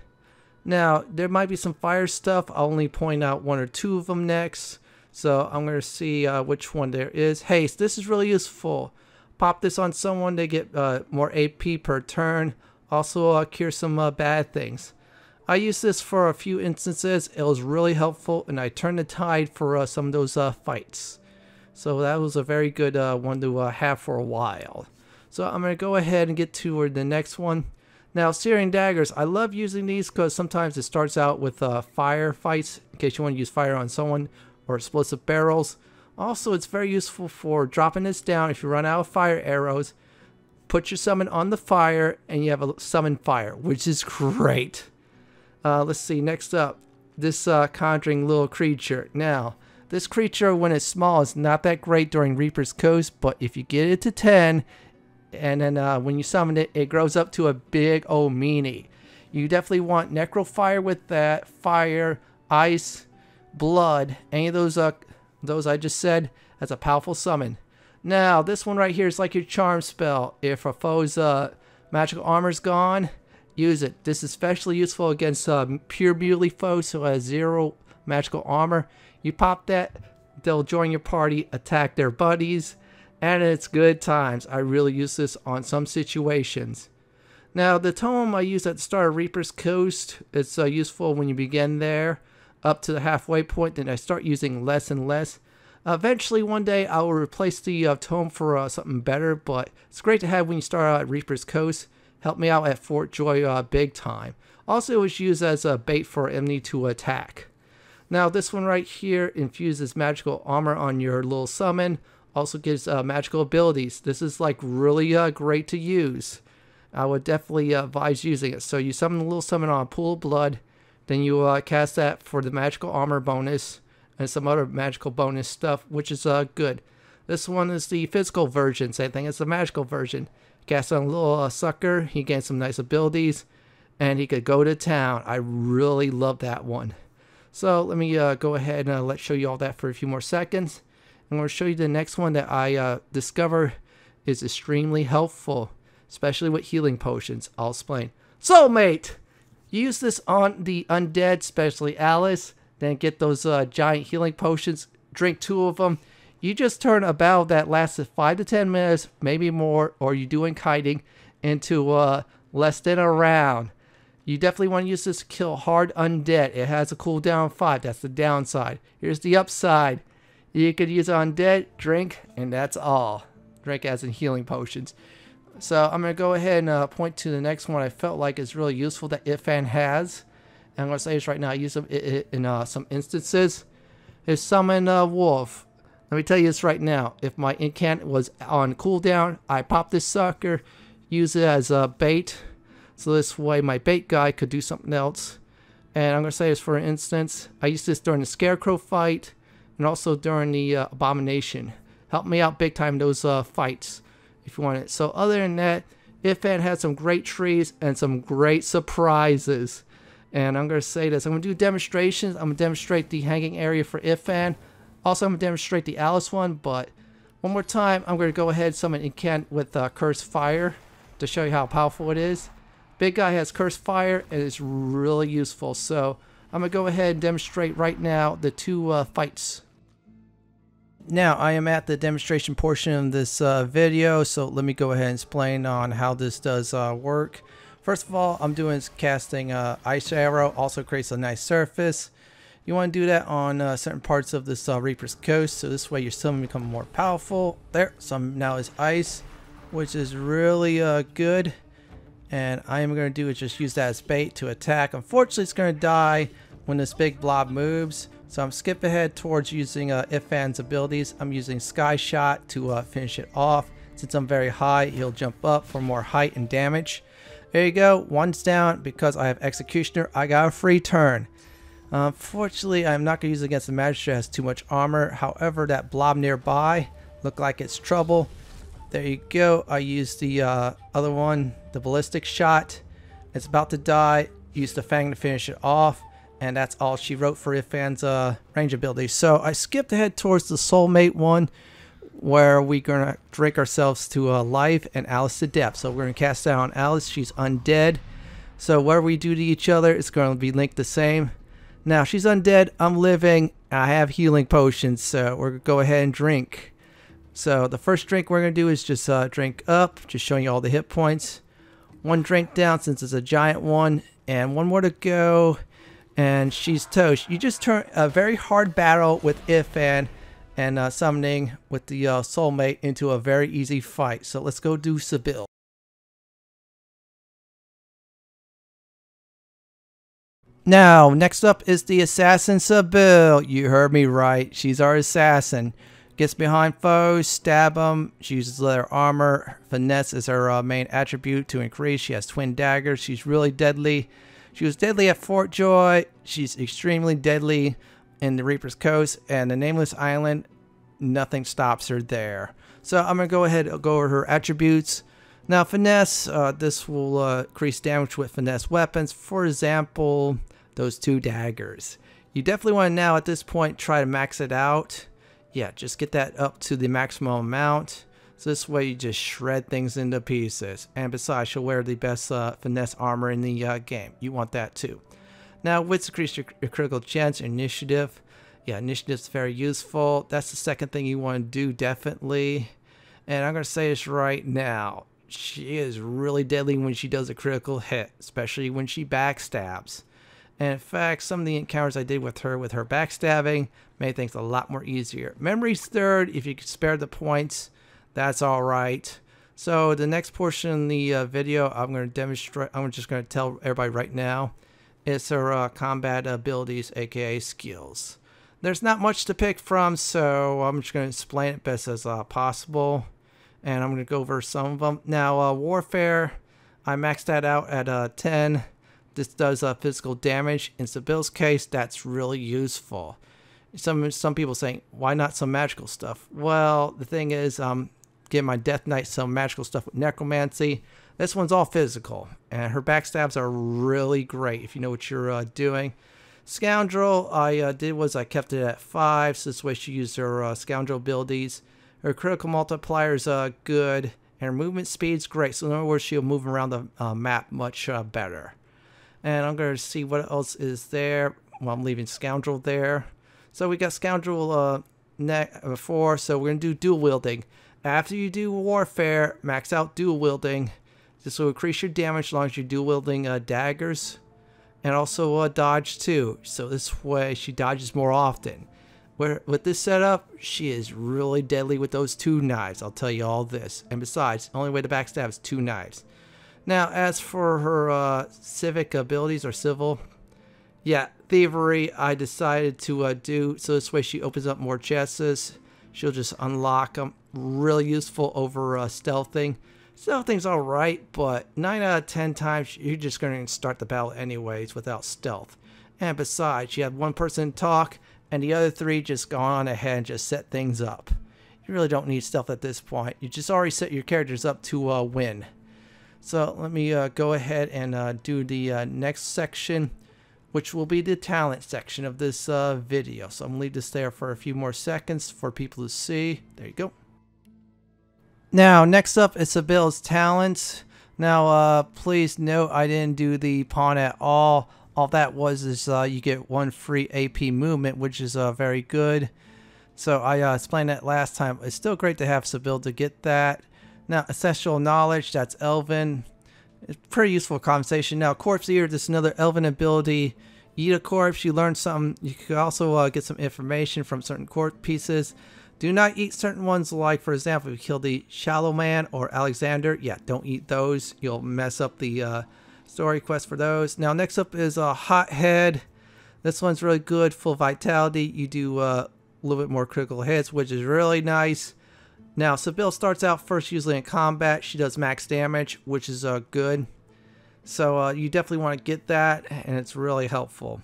Now, there might be some fire stuff. I'll only point out one or two of them next. So I'm going to see uh, which one there is. Haste. This is really useful. Pop this on someone to get uh, more A P per turn. Also uh, cure some uh, bad things. I used this for a few instances. It was really helpful, and I turned the tide for uh, some of those uh, fights. So that was a very good uh, one to uh, have for a while. So I'm going to go ahead and get to the next one. Now, Searing Daggers. I love using these because sometimes it starts out with uh, fire fights in case you want to use fire on someone, or explosive barrels. Also, it's very useful for dropping this down if you run out of fire arrows. Put your summon on the fire, and you have a summon fire, which is great. Uh, let's see, next up, this uh, conjuring little creature. Now, this creature, when it's small, is not that great during Reaper's Coast, but if you get it to ten, and then uh, when you summon it, it grows up to a big old meanie. You definitely want Necrofire with that, fire, ice, blood, any of those, uh, those I just said, as a powerful summon. Now, this one right here is like your charm spell. If a foe's uh, magical armor's gone, use it. This is especially useful against uh, pure melee foes who has zero magical armor. You pop that, they'll join your party, attack their buddies, and it's good times. I really use this on some situations. Now, the tome I use at the start of Reaper's Coast, it's uh, useful when you begin there up to the halfway point, then I start using less and less. Eventually, one day, I will replace the uh, tome for uh, something better, but it's great to have when you start out at Reaper's Coast. Helped me out at Fort Joy uh, big time. Also, it was used as a bait for enemy to attack. Now, this one right here infuses magical armor on your little summon. Also gives uh, magical abilities. This is like really uh, great to use. I would definitely uh, advise using it. So you summon the little summon on a pool of blood. Then you uh, cast that for the magical armor bonus. And some other magical bonus stuff, which is uh, good. This one is the physical version. Same thing as the magical version. Cast on a little uh, sucker. He gains some nice abilities. And he could go to town. I really love that one. So let me uh, go ahead and uh, let's show you all that for a few more seconds. I'm going to show you the next one that I uh, discover is extremely helpful. Especially with healing potions. I'll explain. Soulmate! Use this on the undead, especially Alice. Then get those uh, giant healing potions. Drink two of them. You just turn a battle that lasted five to ten minutes, maybe more, or you doing kiting, into uh, less than a round. You definitely want to use this to kill hard undead. It has a cooldown of five. That's the downside. Here's the upside. You could use undead, drink, and that's all. Drink as in healing potions. So I'm going to go ahead and uh, point to the next one I felt like is really useful that Ifan has. I'm going to say this right now. I use them in uh, some instances. If summon a wolf. Let me tell you this right now. If my incant was on cooldown, I pop this sucker. Use it as a bait. So this way my bait guy could do something else. And I'm going to say this for an instance. I used this during the Scarecrow fight. And also during the uh, Abomination. Helped me out big time those uh, fights. If you want it. So other than that, Ifan had some great trees and some great surprises. And I'm going to say this. I'm going to do demonstrations. I'm going to demonstrate the hanging area for Ifan. Also, I'm going to demonstrate the Alice one. But one more time, I'm going to go ahead and summon Incant with uh, Cursed Fire to show you how powerful it is. Big guy has Cursed Fire, and it's really useful. So I'm going to go ahead and demonstrate right now the two uh, fights. Now, I am at the demonstration portion of this uh, video, so let me go ahead and explain on how this does uh, work. First of all, I'm doing is casting uh, Ice Arrow, also creates a nice surface. You want to do that on uh, certain parts of this uh, Reaper's Coast, so this way your summon become more powerful. There, some now is ice, which is really uh, good. And I am going to do is just use that as bait to attack. Unfortunately, it's going to die when this big blob moves. So I'm skip ahead towards using uh, Ifan's abilities. I'm using Sky Shot to uh, finish it off. Since I'm very high, he'll jump up for more height and damage. There you go. One's down. Because I have Executioner, I got a free turn. Uh, unfortunately, I'm not going to use it against the Magistrate. It has too much armor. However, that blob nearby looked like it's trouble. There you go. I used the uh, other one, the Ballistic Shot. It's about to die. Used the Fang to finish it off. And that's all she wrote for Ifan's uh, range ability. So I skipped ahead towards the Soulmate one, where we're going to drink ourselves to uh, life and Alice to death. So we're going to cast that on Alice. She's undead. So whatever we do to each other, it's going to be linked the same. Now, she's undead. I'm living. I have healing potions. So we're going to go ahead and drink. So the first drink we're going to do is just uh, drink up, just showing you all the hit points. One drink down since it's a giant one, and one more to go, and she's toast. You just turn a very hard battle with Ifan and uh, summoning with the uh, Soulmate into a very easy fight. So let's go do Sebille. Now, next up is the assassin Sebille. You heard me right. She's our assassin. Gets behind foes, stab them. She uses leather armor. Finesse is her uh, main attribute to increase. She has twin daggers. She's really deadly. She was deadly at Fort Joy. She's extremely deadly in the Reaper's Coast and the Nameless Island. Nothing stops her there. So I'm going to go ahead and go over her attributes. Now, Finesse, uh, this will uh, increase damage with Finesse weapons. For example, those two daggers. You definitely want to now at this point try to max it out. Yeah, just get that up to the maximum amount. So this way you just shred things into pieces. And besides, she'll wear the best uh, Finesse armor in the uh, game. You want that too. Now, wits increase your, your critical chance, initiative. Yeah, initiative's very useful. That's the second thing you want to do, definitely. And I'm going to say this right now. She is really deadly when she does a critical hit, especially when she backstabs. And in fact, some of the encounters I did with her, with her backstabbing, made things a lot more easier. Memory's third, if you could spare the points, that's all right. So the next portion of the uh, video, I'm going to demonstrate, I'm just going to tell everybody right now, is her uh, combat abilities, aka skills. There's not much to pick from, so I'm just going to explain it best as uh, possible. And I'm going to go over some of them. Now, uh, Warfare, I maxed that out at uh, ten. This does uh, physical damage. In Sebille's case, that's really useful. Some some people saying, why not some magical stuff? Well, the thing is, um, give my Death Knight some magical stuff with necromancy. This one's all physical, and her backstabs are really great if you know what you're uh, doing. Scoundrel, I uh, did was I kept it at five, so this way she used her uh, scoundrel abilities. Her critical multiplier is uh, good, and her movement speed's great. So in other words, she'll move around the uh, map much uh, better. And I'm going to see what else is there. Well, I'm leaving Scoundrel there. So we got Scoundrel uh, neck before. So we're going to do dual wielding. After you do Warfare, max out dual wielding. This will increase your damage as long as you're dual wielding uh, daggers. And also uh, dodge too. So this way she dodges more often. Where, with this setup, she is really deadly with those two knives. I'll tell you all this. And besides, the only way to backstab is two knives. Now, as for her uh, civic abilities or civil, yeah, thievery I decided to uh, do. So this way she opens up more chests. She'll just unlock them. Really useful over uh, stealthing. Stealthing's all right, but nine out of ten times you're just going to start the battle anyways without stealth. And besides, you had one person talk and the other three just go on ahead and just set things up. You really don't need stealth at this point. You just already set your characters up to uh, win. So let me uh, go ahead and uh, do the uh, next section, which will be the talent section of this uh, video. So I'm going to leave this there for a few more seconds for people to see. There you go. Now, next up is Sebille's talents. Now, uh, please note I didn't do the pawn at all. All that was is uh, you get one free A P movement, which is uh, very good. So I uh, explained that last time. It's still great to have Sebille to get that. Now, Ancestral Knowledge, that's Elven. It's a pretty useful conversation. Now, Corpse Eater, this is another Elven ability. Eat a corpse, you learn something. You can also uh, get some information from certain corpse pieces. Do not eat certain ones, like, for example, if you kill the Shallow Man or Alexander. Yeah, don't eat those. You'll mess up the uh, story quest for those. Now, next up is uh, Hot Head. This one's really good. Full Vitality. You do uh, a little bit more critical hits, which is really nice. Now, Sebille starts out first usually in combat. She does max damage, which is uh, good. So uh, you definitely want to get that, and it's really helpful.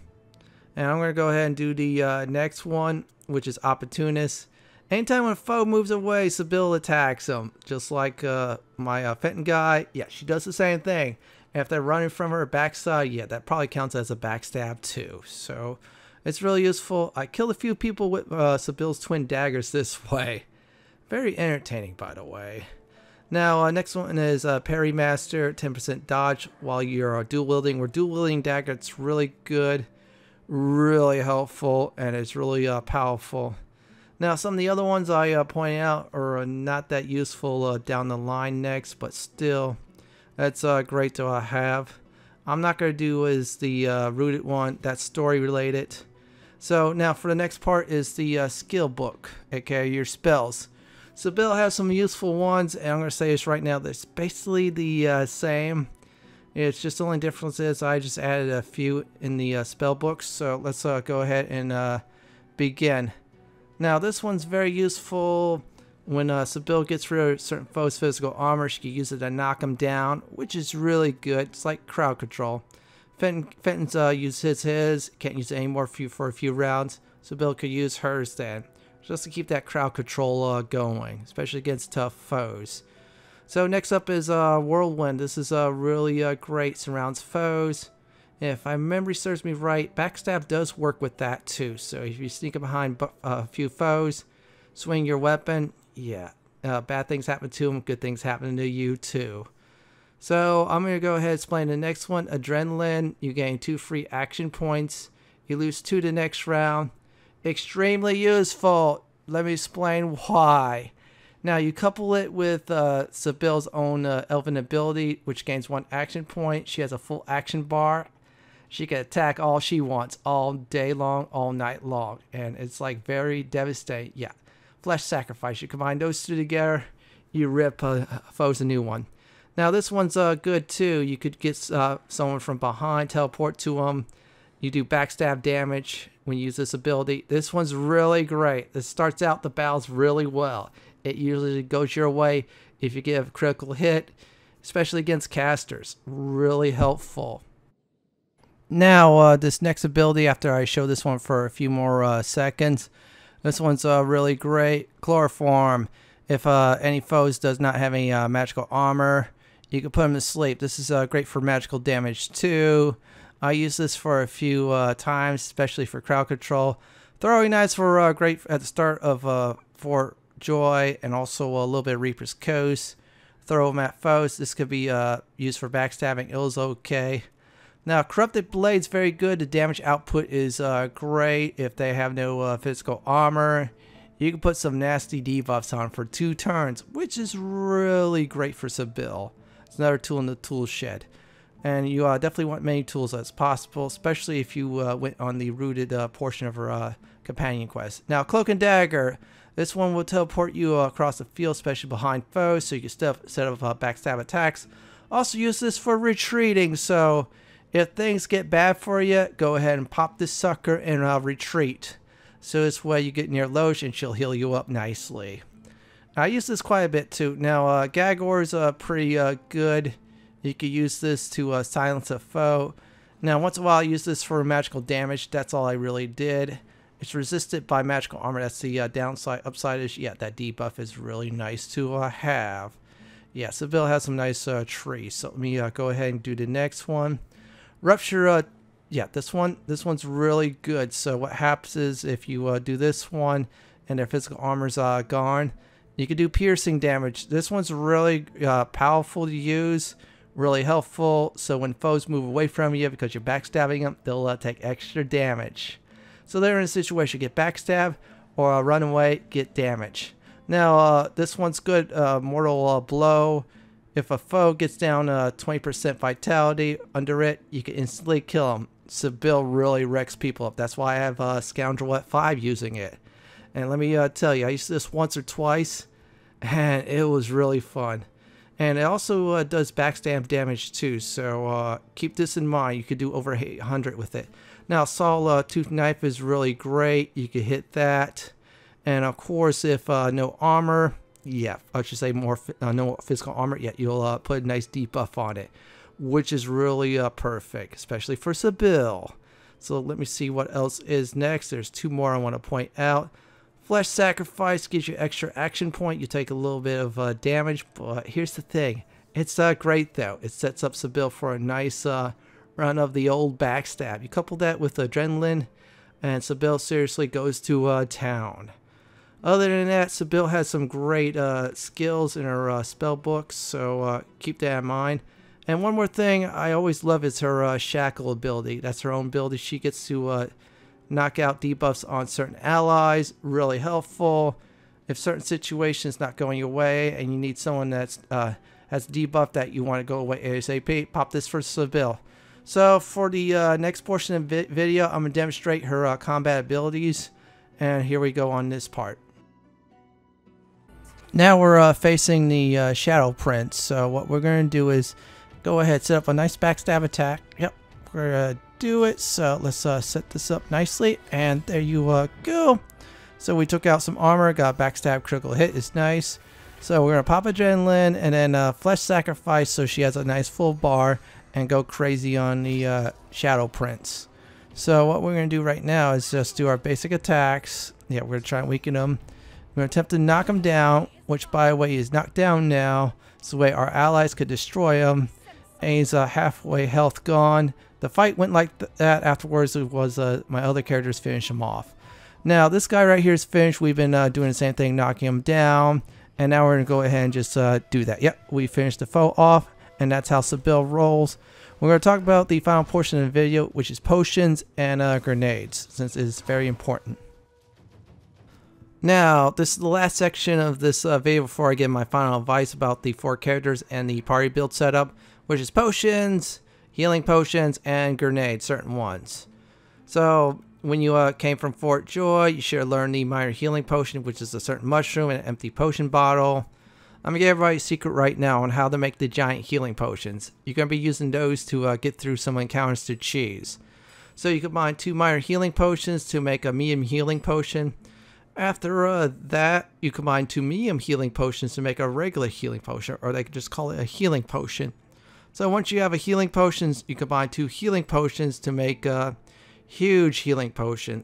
And I'm going to go ahead and do the uh, next one, which is Opportunist. Anytime when a foe moves away, Sebille attacks them. Just like uh, my uh, Fenton guy. Yeah, she does the same thing. And if they're running from her backside, yeah, that probably counts as a backstab too. So it's really useful. I killed a few people with uh, Sebille's twin daggers this way. Very entertaining, by the way. Now, uh, next one is uh, Parry Master, ten percent dodge while you're uh, dual wielding. We're dual wielding dagger. It's really good, really helpful, and it's really uh, powerful. Now, some of the other ones I uh, pointed out are not that useful uh, down the line next, but still, that's uh, great to uh, have. I'm not going to do is the uh, rooted one. That's story related. So now for the next part is the uh, skill book, okay, your spells. Sebille has some useful ones, and I'm going to say this right now, that's basically the uh, same. It's just the only difference is I just added a few in the uh, spell books. So let's uh, go ahead and uh, begin. Now this one's very useful when uh, Sebille gets rid of certain foes' physical armor. She can use it to knock them down, which is really good. It's like crowd control. Fenton, Fenton's uh, used his, his, can't use it anymore for, for a few rounds. Sebille could use hers then, just to keep that crowd control uh, going, especially against tough foes. So next up is uh, Whirlwind. This is uh, really uh, great, surrounds foes. And if my memory serves me right, backstab does work with that too. So if you sneak behind a few foes, swing your weapon, yeah, uh, bad things happen to them, good things happen to you too. So I'm going to go ahead and explain the next one, Adrenaline. You gain two free action points. You lose two the next round. Extremely useful. Let me explain why. Now you couple it with uh, Sebille's own uh, Elven ability, which gains one action point. She has a full action bar. She can attack all she wants, all day long, all night long, and it's like very devastating. Yeah, Flesh Sacrifice. You combine those two together, you rip uh, foes a new one. Now this one's uh, good too. You could get uh, someone from behind, teleport to them. You do backstab damage when you use this ability. This one's really great. This starts out the battles really well. It usually goes your way if you give a critical hit, especially against casters. Really helpful. Now, uh, this next ability, after I show this one for a few more uh, seconds, this one's uh, really great. Chloroform. If uh, any foes does not have any uh, magical armor, you can put them to sleep. This is uh, great for magical damage too. I use this for a few uh, times, especially for crowd control. Throwing knives were uh, great at the start of uh, Fort Joy, and also a little bit of Reaper's Coast. Throw them at foes. This could be uh, used for backstabbing. It was okay. Now, Corrupted Blade's very good. The damage output is uh, great if they have no uh, physical armor. You can put some nasty debuffs on for two turns, which is really great for Sebille. It's another tool in the tool shed. And you uh, definitely want many tools as possible, especially if you uh, went on the rooted uh, portion of her uh, companion quest. Now, Cloak and Dagger. This one will teleport you uh, across the field, especially behind foes, so you can step, set up uh, backstab attacks. Also use this for retreating, so if things get bad for you, go ahead and pop this sucker and uh, retreat. So this way you get near Lohse and she'll heal you up nicely. I use this quite a bit too. Now, uh, Gagor is uh, pretty uh, good. You could use this to uh, silence a foe. Now, once in a while, I use this for magical damage. That's all I really did. It's resisted by magical armor. That's the uh, downside. Upside is, yeah, that debuff is really nice to uh, have. Yeah, Sebille has some nice uh, trees. So let me uh, go ahead and do the next one. Rupture. Uh, yeah, this one. This one's really good. So what happens is if you uh, do this one and their physical armor's uh, gone, you can do piercing damage. This one's really uh, powerful to use. Really helpful, so when foes move away from you because you're backstabbing them, they'll uh, take extra damage. So they're in a situation, get backstabbed, or uh, run away, get damage. Now, uh, this one's good, uh, Mortal uh, Blow. If a foe gets down uh, twenty percent vitality under it, you can instantly kill him. Sebille really wrecks people up. That's why I have uh, Scoundrel at five using it. And let me uh, tell you, I used this once or twice, and it was really fun. And it also uh, does backstab damage too, so uh, keep this in mind. You could do over eight hundred with it. Now, Saw uh, Tooth Knife is really great. You could hit that. And of course, if uh, no armor, yeah, I should say more uh, no physical armor, yet yeah, you'll uh, put a nice debuff on it, which is really uh, perfect, especially for Sebille. So let me see what else is next. There's two more I want to point out. Flesh Sacrifice gives you extra action point. You take a little bit of uh, damage, but here's the thing. It's uh, great, though. It sets up Sebille for a nice uh, run of the old backstab. You couple that with Adrenaline, and Sebille seriously goes to uh, town. Other than that, Sebille has some great uh, skills in her uh, spell book, so uh, keep that in mind. And one more thing I always love is her uh, Shackle ability. That's her own ability. She gets to uh, knock out debuffs on certain allies. Really helpful. If certain situations not going your way and you need someone that's uh, has debuff that you want to go away ASAP, pop this for Sebille. So for the uh, next portion of the vi video, I'm going to demonstrate her uh, combat abilities. And here we go on this part. Now we're uh, facing the uh, Shadow Prince, so what we're going to do is go ahead, set up a nice backstab attack. Yep, we're going to do it, so let's uh, set this up nicely, and there you uh, go. So we took out some armor, got backstab, critical hit, it's nice. So we're going to pop Adrenaline, and then uh, Flesh Sacrifice, so she has a nice full bar, and go crazy on the uh, Shadow Prince. So what we're going to do right now is just do our basic attacks. Yeah, we're going to try and weaken them. We're going to attempt to knock him down, which, by the way, he's knocked down now. It's the way our allies could destroy him. And he's uh, halfway health gone. The fight went like th that afterwards. It was uh, my other characters finish him off. Now, this guy right here is finished. We've been uh, doing the same thing, knocking him down. And now we're going to go ahead and just uh, do that. Yep, we finished the foe off. And that's how Sebille rolls. We're going to talk about the final portion of the video, which is potions and uh, grenades, since it's very important. Now, this is the last section of this uh, video before I give my final advice about the four characters and the party build setup, which is potions, healing potions, and grenades, certain ones. So, when you uh, came from Fort Joy, you should learn the minor healing potion, which is a certain mushroom and an empty potion bottle. I'm going to give everybody a secret right now on how to make the giant healing potions. You're going to be using those to uh, get through some encounters to cheese. So you combine two minor healing potions to make a medium healing potion. After uh, that, you combine two medium healing potions to make a regular healing potion, or they could just call it a healing potion. So once you have a healing potion, you combine two healing potions to make a huge healing potion.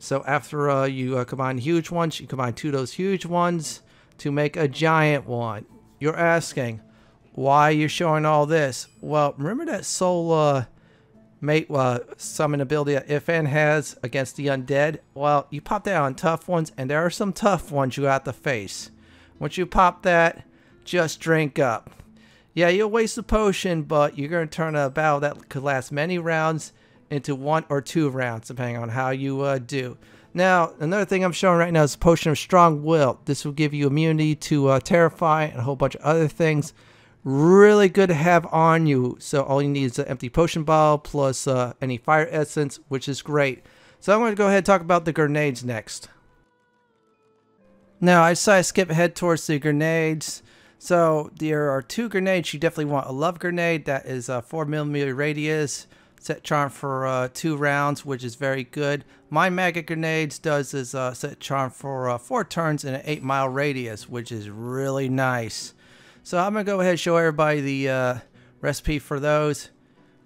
So after uh, you uh, combine huge ones, you combine two of those huge ones to make a giant one. You're asking, why you're showing all this? Well, remember that soul uh, Mate, uh, summon ability that Ifan has against the undead? Well, you pop that on tough ones, and there are some tough ones you have to face. Once you pop that, just drink up. Yeah, you'll waste the potion, but you're going to turn a battle that could last many rounds into one or two rounds, depending on how you uh, do. Now, another thing I'm showing right now is a potion of strong will. This will give you immunity to uh, terrify and a whole bunch of other things. Really good to have on you. So all you need is an empty potion bottle plus uh, any fire essence, which is great. So I'm going to go ahead and talk about the grenades next. Now I decided to skip ahead towards the grenades. So there are two grenades. You definitely want a love grenade that is a four millimeter radius, set charm for uh, two rounds, which is very good. My magic grenades does is uh, set charm for uh, four turns in an eight mile radius, which is really nice. So I'm going to go ahead and show everybody the uh, recipe for those.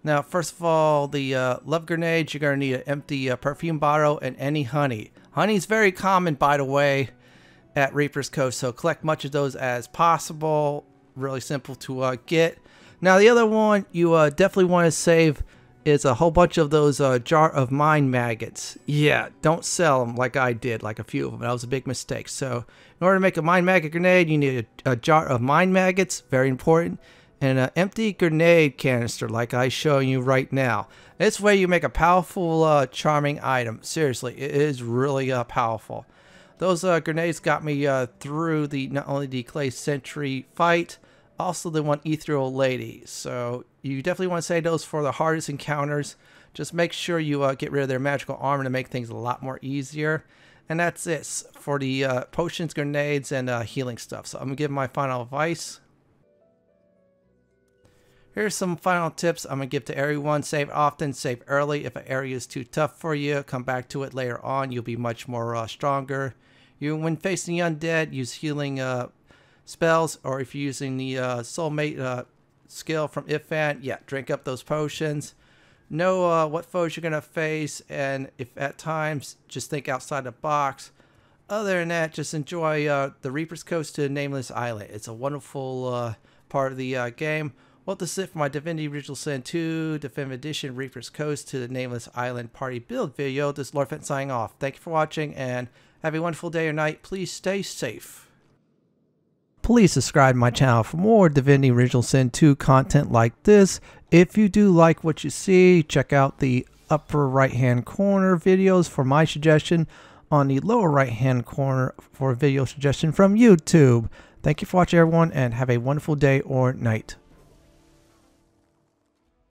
Now, first of all, the uh, love grenades, you're going to need an empty uh, perfume bottle and any honey. Honey is very common, by the way, at Reaper's Coast, so collect much of those as possible. Really simple to uh, get. Now, the other one you uh, definitely want to save is a whole bunch of those uh, jar of mind maggots. Yeah, don't sell them like I did, like a few of them. That was a big mistake. So in order to make a mind maggot grenade, you need a, a jar of mind maggots, very important, and an empty grenade canister like I'm showing you right now. This way you make a powerful, uh, charming item. Seriously, it is really uh, powerful. Those uh, grenades got me uh, through the not only the Clay Sentry fight, also the one Ethereal Lady. So you definitely want to save those for the hardest encounters. Just make sure you uh, get rid of their magical armor to make things a lot more easier. And that's it for the uh, potions, grenades, and uh, healing stuff. So I'm going to give my final advice. Here's some final tips I'm going to give to everyone. Save often, save early. If an area is too tough for you, come back to it later on. You'll be much more uh, stronger. You, when facing the undead, use healing uh, spells. Or if you're using the uh, Soulmate uh, skill from Ifan, yeah, drink up those potions. Know uh, what foes you're going to face, and if at times, just think outside the box. Other than that, just enjoy uh, the Reaper's Coast to Nameless Island. It's a wonderful uh, part of the uh, game. Well, this is it for my Divinity Original Sin two Definitive Edition Reaper's Coast to the Nameless Island Party build video. This is Lord Fent signing off. Thank you for watching, and have a wonderful day or night. Please stay safe. Please subscribe to my channel for more Divinity Original Sin two content like this. If you do like what you see, check out the upper right-hand corner videos for my suggestion on the lower right-hand corner for a video suggestion from YouTube. Thank you for watching, everyone, and have a wonderful day or night.